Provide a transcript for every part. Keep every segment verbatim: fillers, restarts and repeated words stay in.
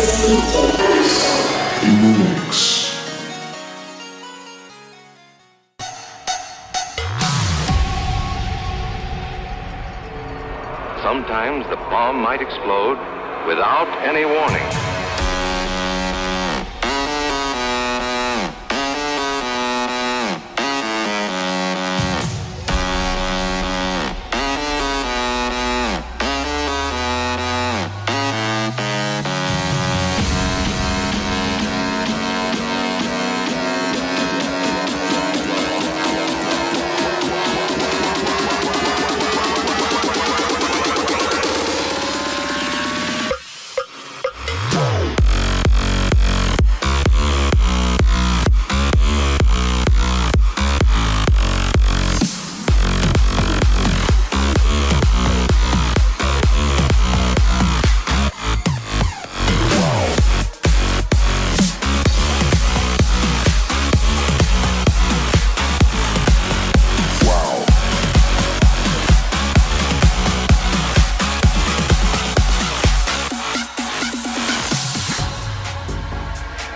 In the mix. Sometimes the bomb might explode without any warning.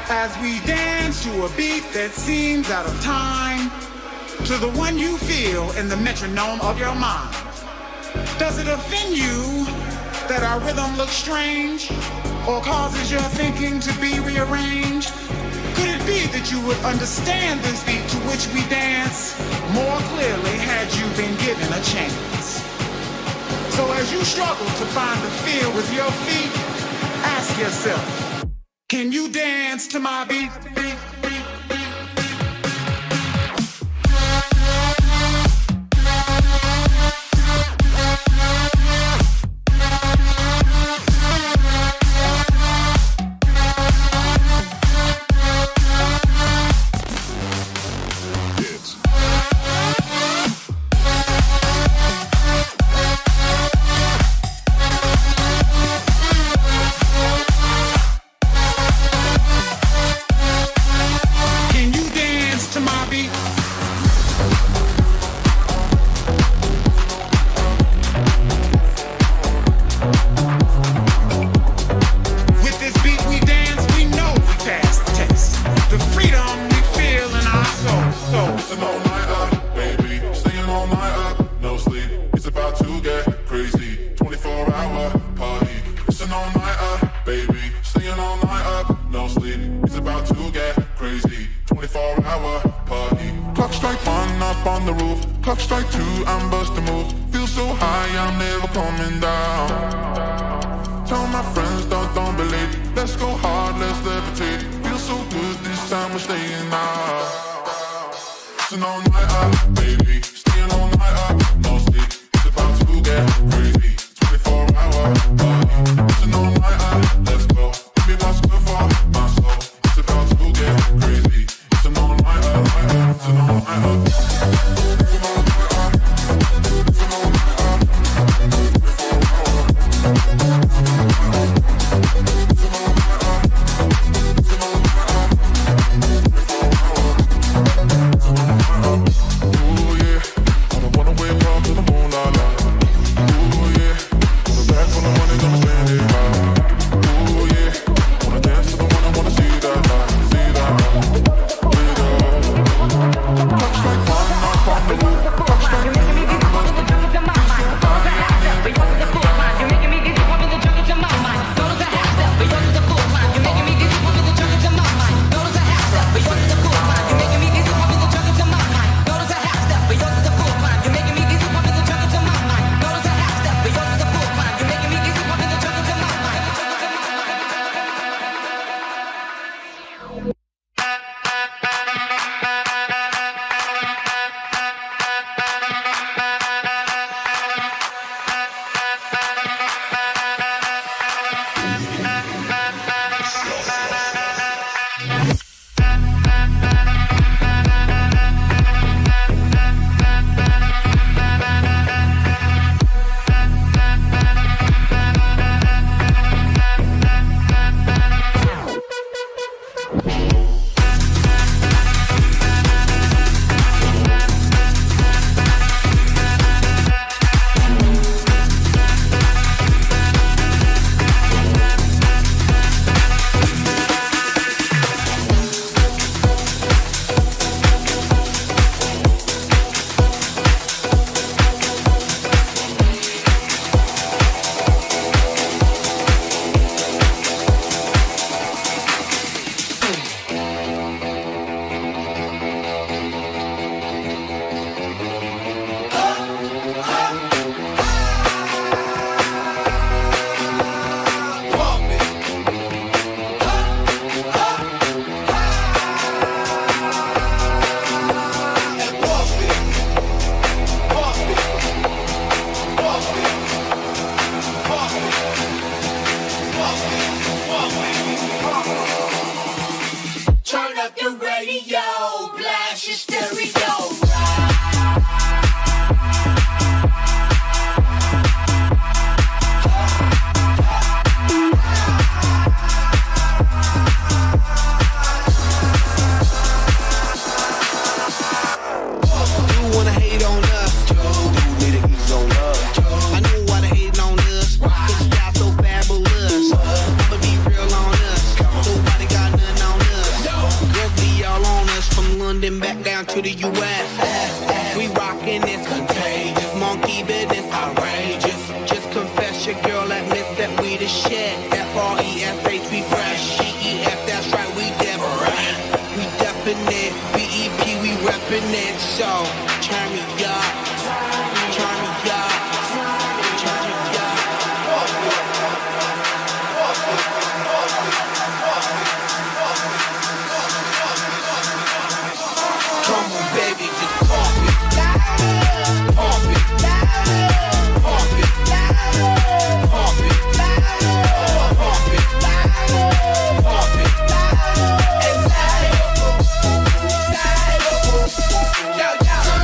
As we dance to a beat that seems out of time, to the one you feel in the metronome of your mind. Does it offend you that our rhythm looks strange, or causes your thinking to be rearranged? Could it be that you would understand this beat to which we dance more clearly had you been given a chance? So as you struggle to find the feel with your feet, ask yourself, can you dance to my beat? girl admits that we the shit. F R E S H, we fresh. G E F, that's right, we def. We deppin' it. B E P, we reppin' it. So, turn me up. Turn me up. Turn me up. Come on, baby, just pump it. Pump it. Pump it. Pump it. Pump it. Pump it. And light up. Light up. Yo, yo.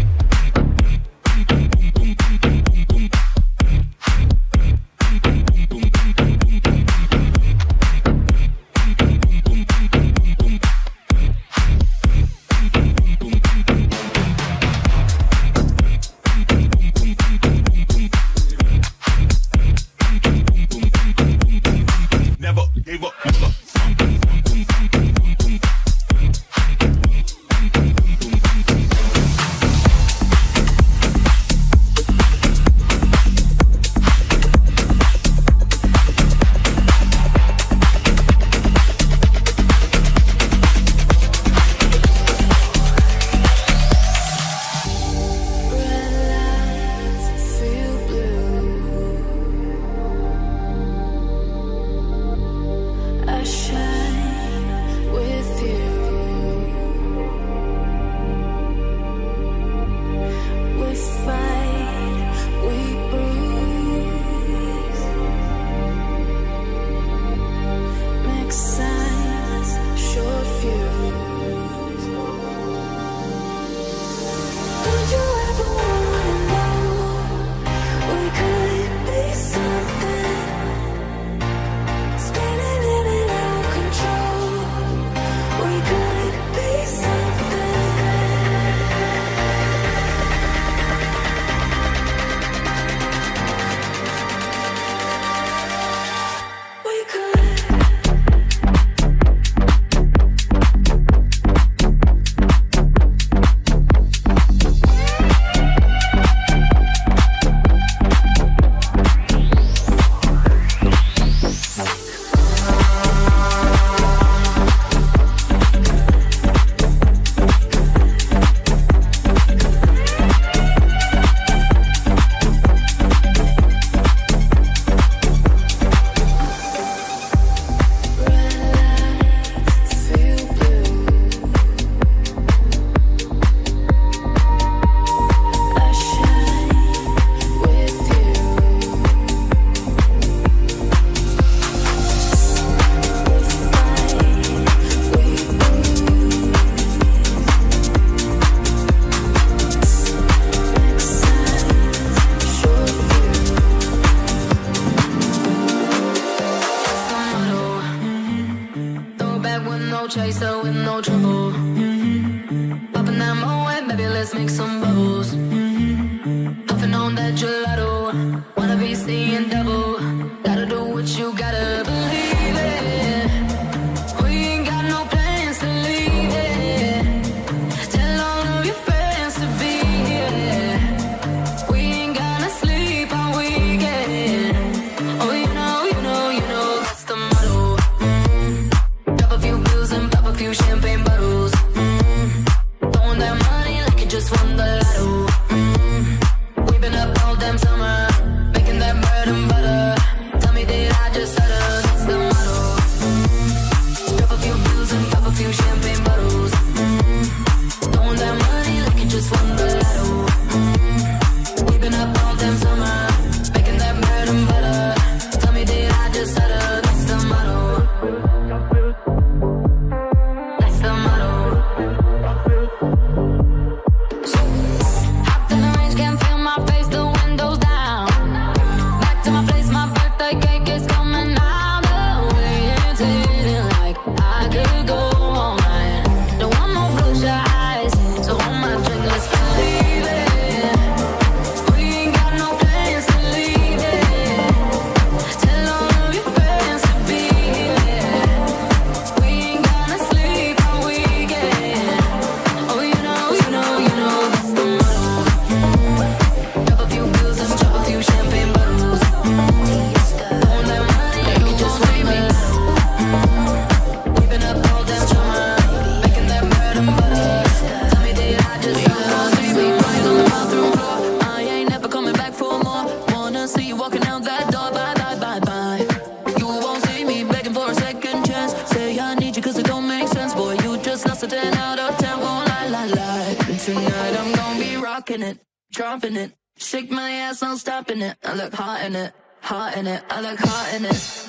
Dropping it, shake my ass, I'm stopping it. I look hot in it, hot in it. I look hot in it.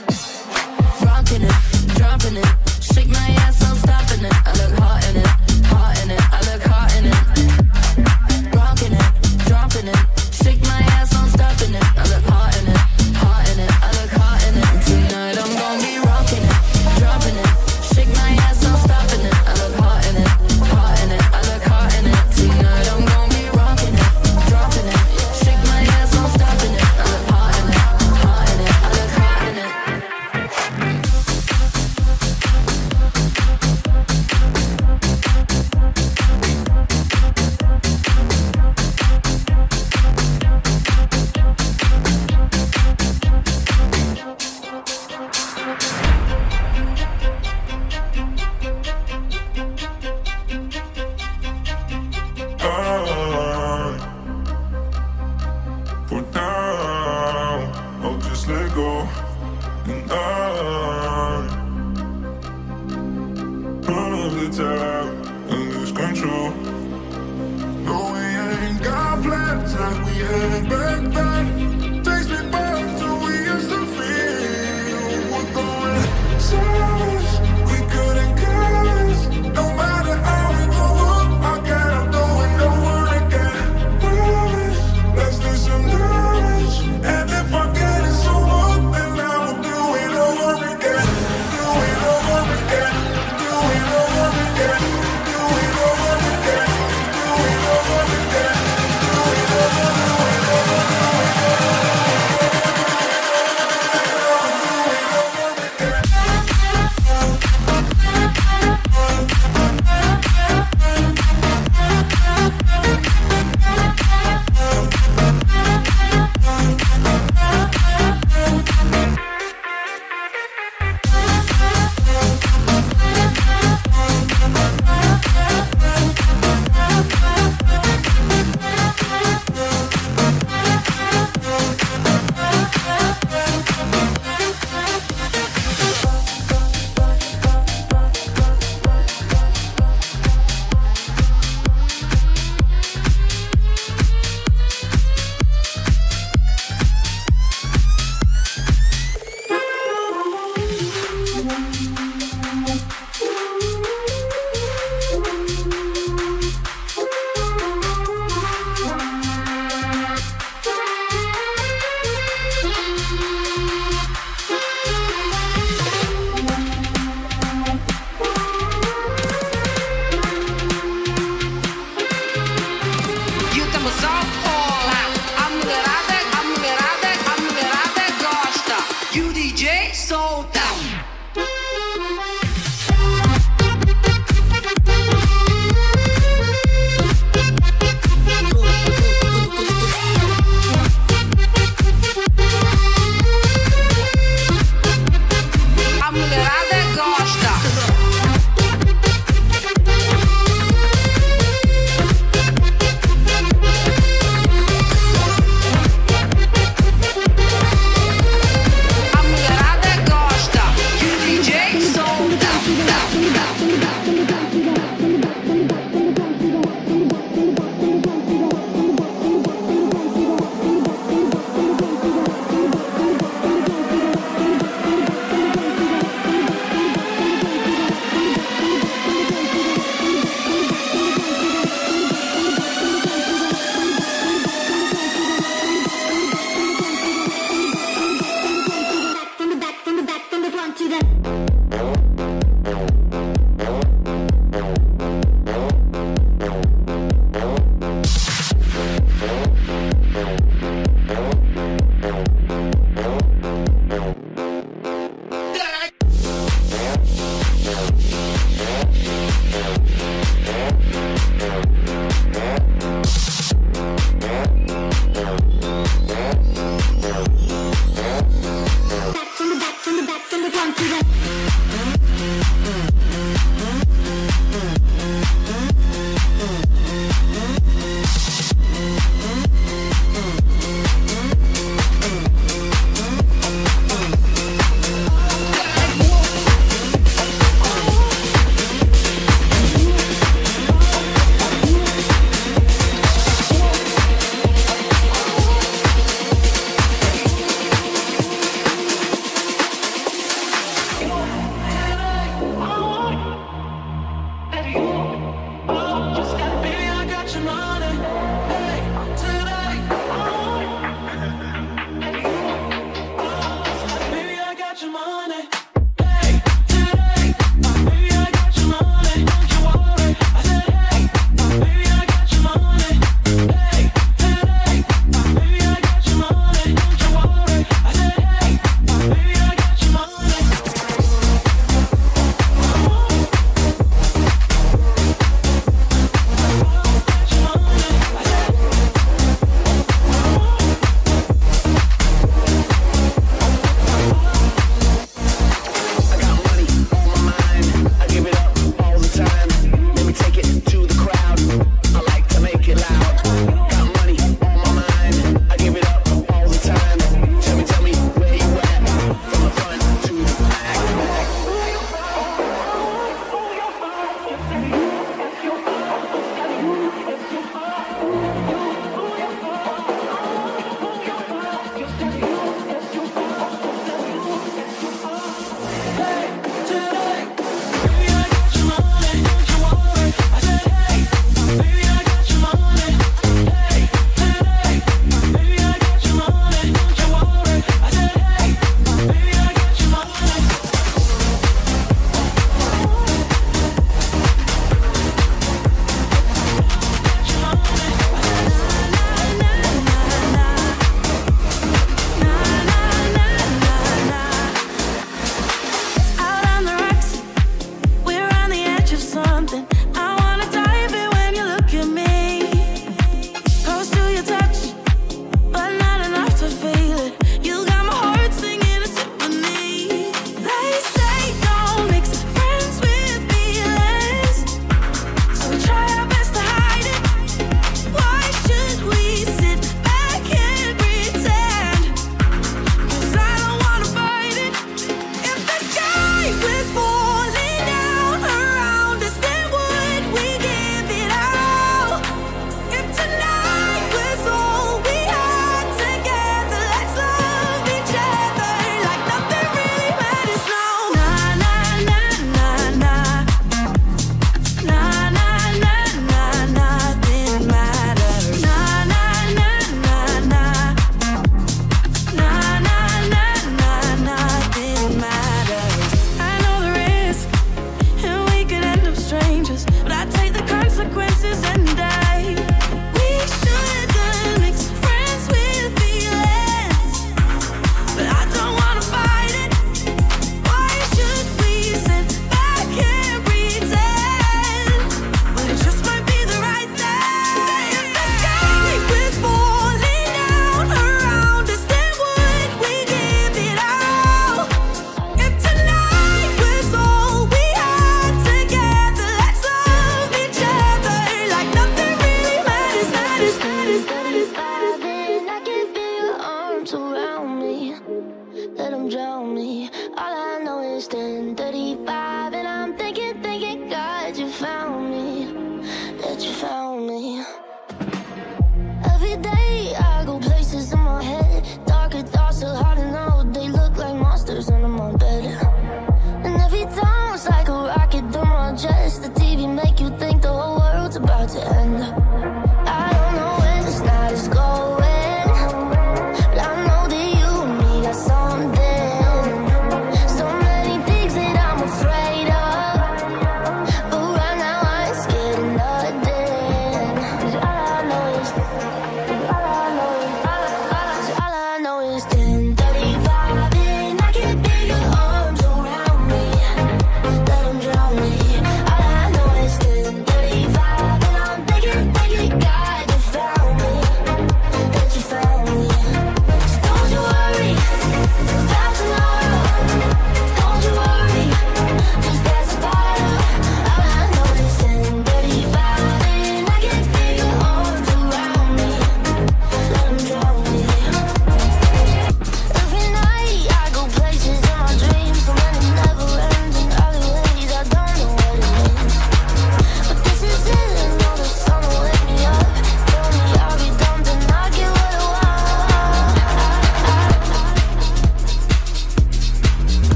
Rocking it, dropping it, shake my ass, I'm stopping it. I look hot in it, hot in it. I look hot in it. like we had back then. Takes me back to we used to feel. What the rest we couldn't guess. No matter how we blow up, I got up going over again. Promise, let's do some damage. And if I get it so up, then I will do it over again. Do it over again. Do it over again. Do it over again. Do it over again. Do it over again. Do it over again. Do it over again.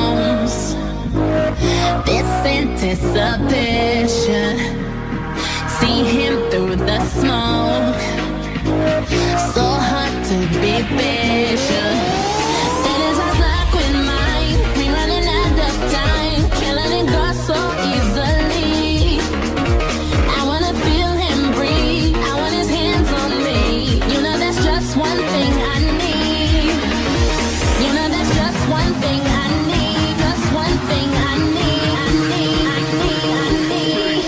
bones. This anticipation, see him through the smoke. So hard to be patient. It is our luck with mine, we running out of time, can't let it go so easily. I wanna feel him breathe, I want his hands on me. You know that's just one thing I need. You know that's just one thing I need. Just one thing I need, I need, I need, I need, I need.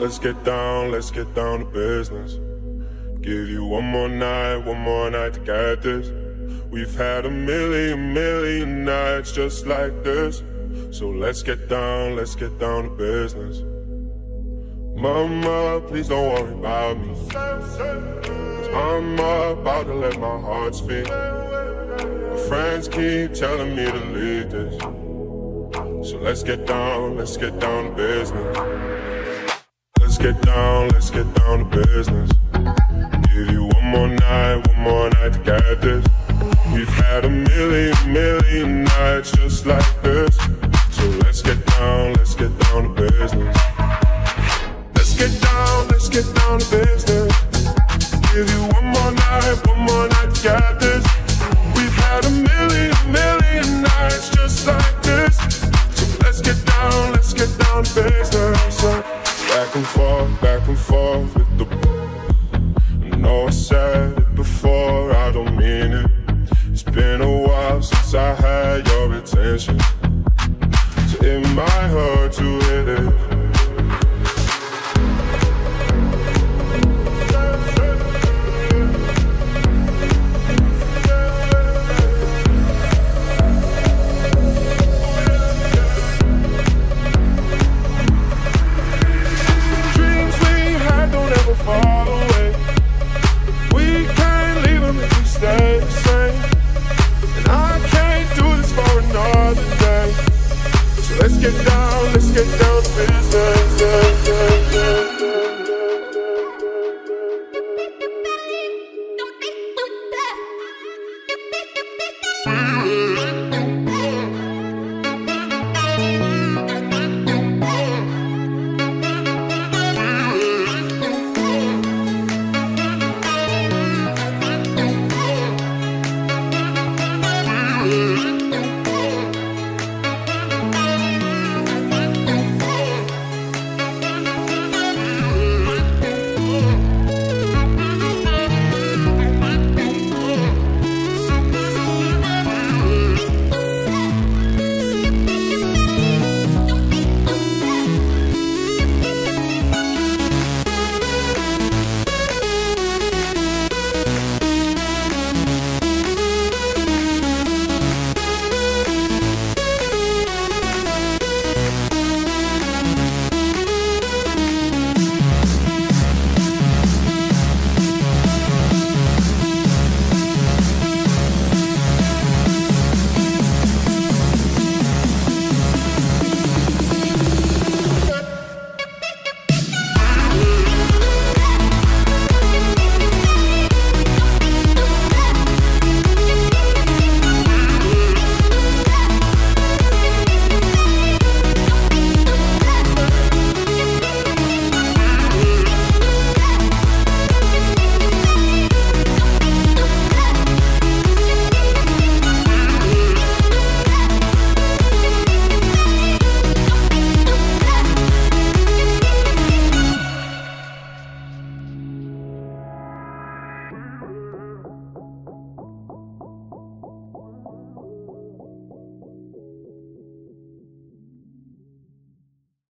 Let's get down, let's get down to business. Give you one more night, one more night to get this. We've had a million, million nights just like this. So let's get down, let's get down to business. Mama, please don't worry about me, 'cause I'm about to let my heart speak. My friends keep telling me to leave this. So let's get down, let's get down to business. Let's get down, let's get down to business. Give you one more night, one more night to get this. We've had a million, million nights just like this. So let's get down, let's get down to business. Let's get down, let's get down to business. Give you one more night, one more night to get this. We've had a million, million nights just like this. So let's get down, let's get down to business. Back and forth, back and forth with the. I know I said it before, I don't mean it. It's been a while since I had your attention, so it might hurt to hit it. Let's get down, let's get down to business.